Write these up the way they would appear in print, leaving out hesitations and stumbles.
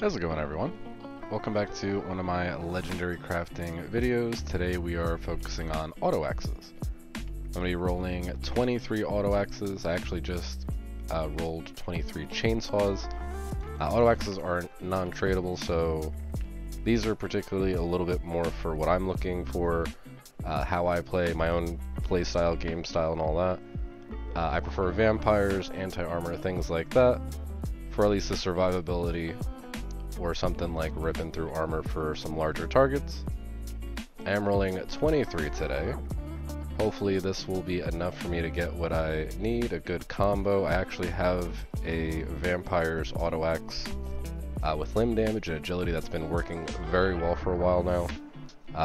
How's it going, everyone? Welcome back to one of my Legendary Crafting videos. Today we are focusing on auto-axes. I'm going to be rolling 23 auto-axes. I actually just rolled 23 chainsaws. Auto-axes are non-tradable, so these are particularly a little bit more for what I'm looking for, how I play, my own play style, game style, and all that. I prefer vampires, anti-armor, things like that, for at least the survivability, or something like ripping through armor for some larger targets. I am rolling 23 today. Hopefully this will be enough for me to get what I need, a good combo. I actually have a vampire's auto-axe with limb damage and agility that's been working very well for a while now.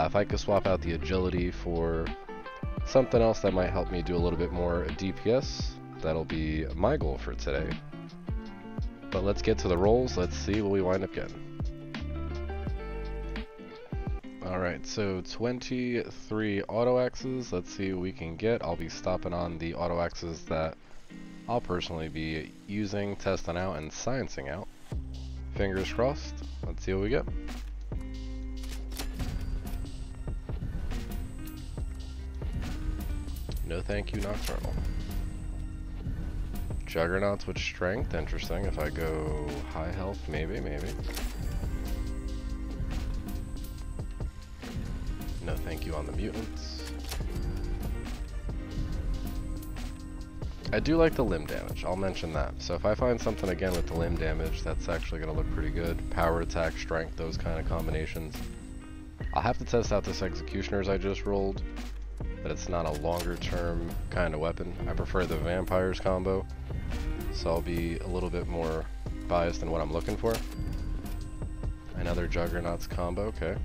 If I could swap out the agility for something else that might help me do a little bit more DPS, that'll be my goal for today. But let's get to the rolls, let's see what we wind up getting. Alright, so 23 auto-axes, let's see what we can get. I'll be stopping on the auto-axes that I'll personally be using, testing out, and sciencing out. Fingers crossed, let's see what we get. No thank you, Nocturnal. Juggernauts with strength, interesting. If I go high health, maybe. No thank you on the mutants. I do like the limb damage, I'll mention that. So if I find something again with the limb damage, that's actually gonna look pretty good. Power attack, strength, those kind of combinations. I'll have to test out this Executioner's I just rolled, but it's not a longer term kind of weapon. I prefer the Vampire's combo, so I'll be a little bit more biased in what I'm looking for. Another Juggernaut's combo, okay.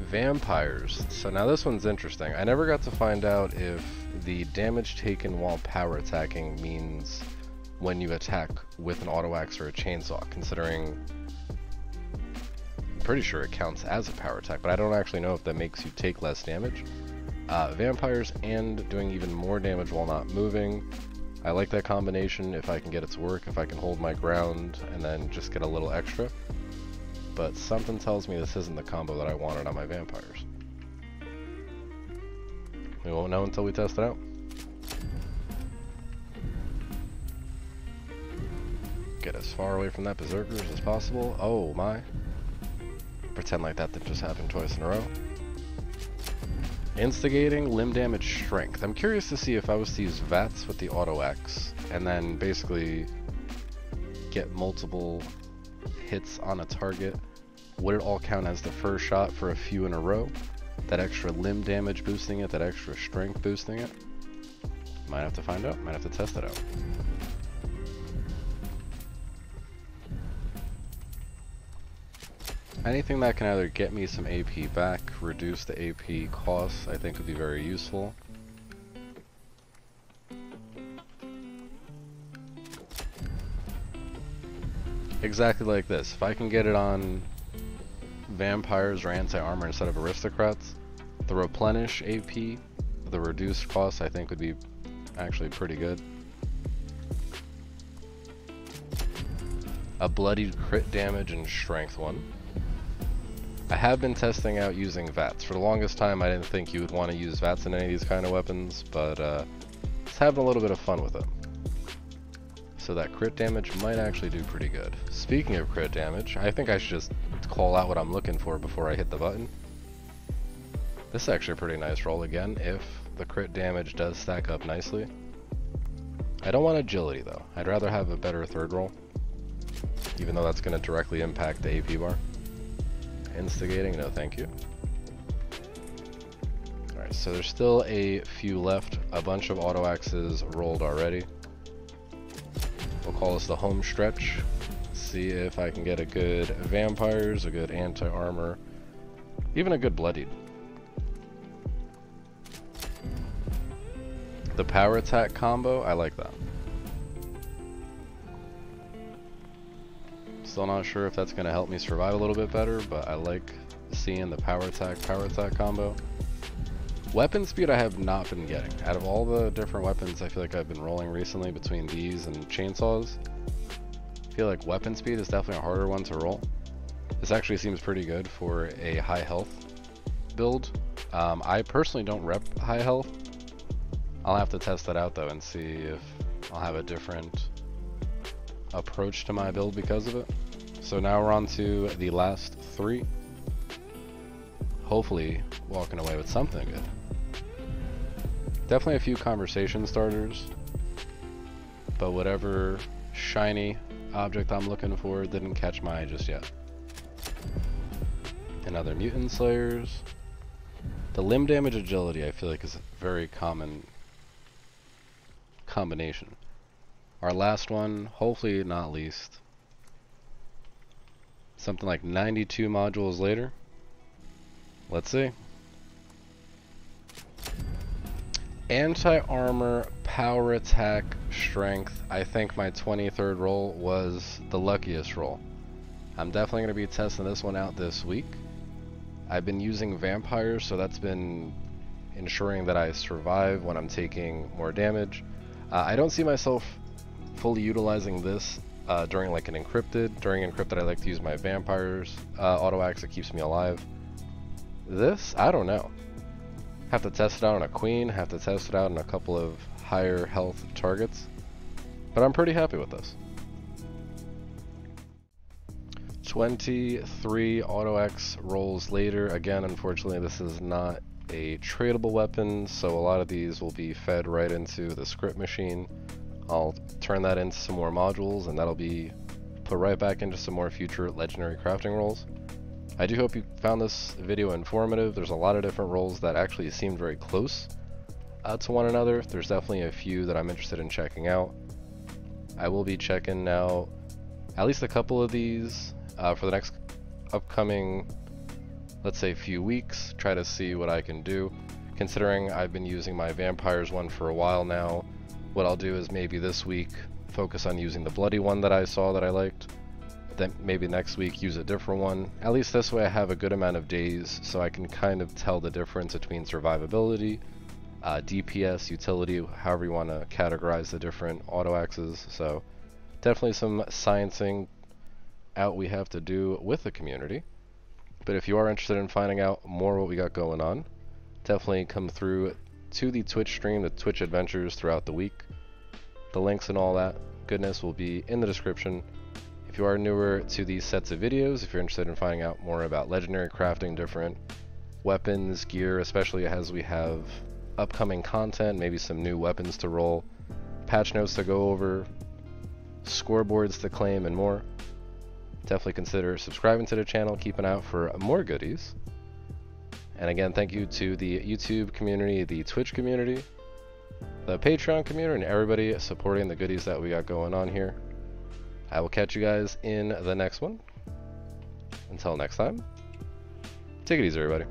Vampires, so now this one's interesting. I never got to find out if the damage taken while power attacking means when you attack with an auto-axe or a chainsaw, considering pretty sure it counts as a power attack, but I don't actually know if that makes you take less damage. Vampires and doing even more damage while not moving. I like that combination if I can get it to work, if I can hold my ground and then just get a little extra. But something tells me this isn't the combo that I wanted on my vampires. We won't know until we test it out. Get as far away from that berserkers as possible. Oh my. Pretend like that just happened twice in a row. Instigating, limb damage, strength. I'm curious to see if I was to use VATS with the auto-axe and then basically get multiple hits on a target. Would it all count as the first shot for a few in a row? That extra limb damage boosting it, that extra strength boosting it? Might have to find out, might have to test it out. Anything that can either get me some AP back, reduce the AP costs, I think would be very useful. Exactly like this. If I can get it on vampires or anti-armor instead of aristocrats, the replenish AP, the reduced costs, I think would be actually pretty good. A bloodied crit damage and strength one. I have been testing out using VATS. For the longest time, I didn't think you would want to use VATS in any of these kind of weapons, but it's having a little bit of fun with it. So that crit damage might actually do pretty good. Speaking of crit damage, I think I should just call out what I'm looking for before I hit the button. This is actually a pretty nice roll again, if the crit damage does stack up nicely. I don't want agility though. I'd rather have a better third roll, even though that's going to directly impact the AP bar. Instigating, no thank you. Alright, so there's still a few left. A bunch of auto-axes rolled already. We'll call this the home stretch. See if I can get a good vampires, a good anti-armor, even a good bloodied. The power attack combo, I like that. Still not sure if that's going to help me survive a little bit better, but I like seeing the power attack combo. Weapon speed I have not been getting. Out of all the different weapons I feel like I've been rolling recently between these and chainsaws, feel like weapon speed is definitely a harder one to roll. This actually seems pretty good for a high health build. I personally don't rep high health. I'll have to test that out though and see if I'll have a different approach to my build because of it. So now we're on to the last three. Hopefully walking away with something good. Definitely a few conversation starters, but whatever shiny object I'm looking for didn't catch my eye just yet. Another mutant slayers. The limb damage agility I feel like is a very common combination. Our last one, hopefully not least, something like 92 modules later. Let's see. Anti-armor, power attack, strength. I think my 23rd roll was the luckiest roll. I'm definitely going to be testing this one out this week. I've been using vampires, so that's been ensuring that I survive when I'm taking more damage. I don't see myself fully utilizing this during like an encrypted. During encrypted, I like to use my vampires auto-axe. It keeps me alive. This, I don't know. Have to test it out on a queen, have to test it out on a couple of higher health targets, but I'm pretty happy with this. 23 Auto-Axe rolls later. Again, unfortunately, this is not a tradable weapon, so a lot of these will be fed right into the script machine. I'll turn that into some more modules, and that'll be put right back into some more future legendary crafting rolls. I do hope you found this video informative. There's a lot of different roles that actually seemed very close to one another. There's definitely a few that I'm interested in checking out. I will be checking now at least a couple of these for the next upcoming, let's say, few weeks, try to see what I can do. Considering I've been using my vampires one for a while now, what I'll do is maybe this week focus on using the bloody one that I saw that I liked. Then maybe next week use a different one. At least this way I have a good amount of days, so I can kind of tell the difference between survivability, DPS, utility, however you want to categorize the different auto axes. So definitely some sciencing out we have to do with the community. But if you are interested in finding out more what we got going on, definitely come through to the Twitch stream, the Twitch adventures throughout the week. The links and all that goodness will be in the description. If you are newer to these sets of videos, if you're interested in finding out more about legendary crafting, different weapons, gear, especially as we have upcoming content, maybe some new weapons to roll, patch notes to go over, scoreboards to claim, and more, definitely consider subscribing to the channel, keep an eye out for more goodies. And again, thank you to the YouTube community, the Twitch community, the Patreon community, and everybody supporting the goodies that we got going on here. I will catch you guys in the next one. Until next time, take it easy, everybody.